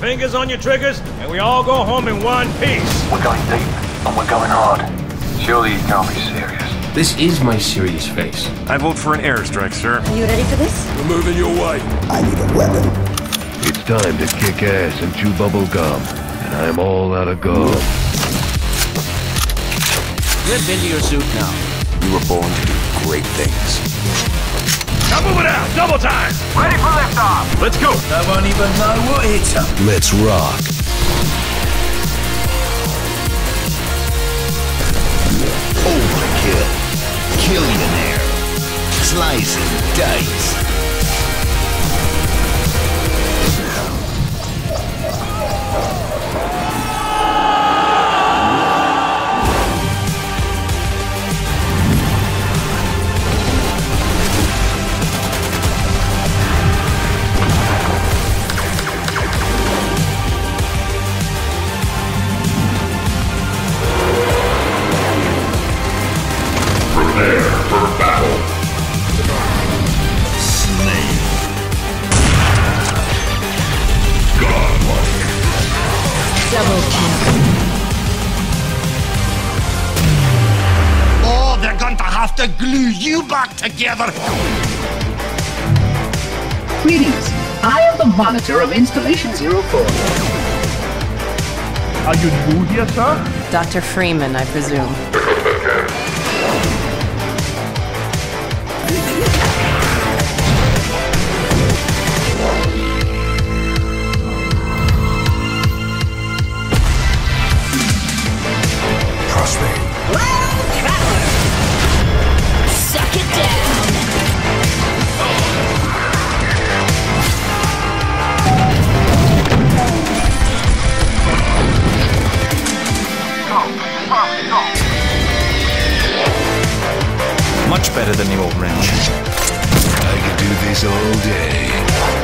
Fingers on your triggers, and we all go home in one piece. We're going deep, and we're going hard. Surely you can't be serious. This is my serious face. I vote for an airstrike, sir. Are you ready for this? We're moving your way. I need a weapon. It's time to kick ass and chew bubble gum, and I'm all out of gum. Lift into your suit now. You were born to do great things. Now move it out! Double time! Ready for liftoff! Let's go! I won't even know what hits up. Let's rock. Overkill. Killionaire. Slice and dice. Oh, they're going to have to glue you back together! Greetings, I am the monitor of Installation 04. Are you new here, sir? Dr. Freeman, I presume. Much better than the old ranch. I could do this all day.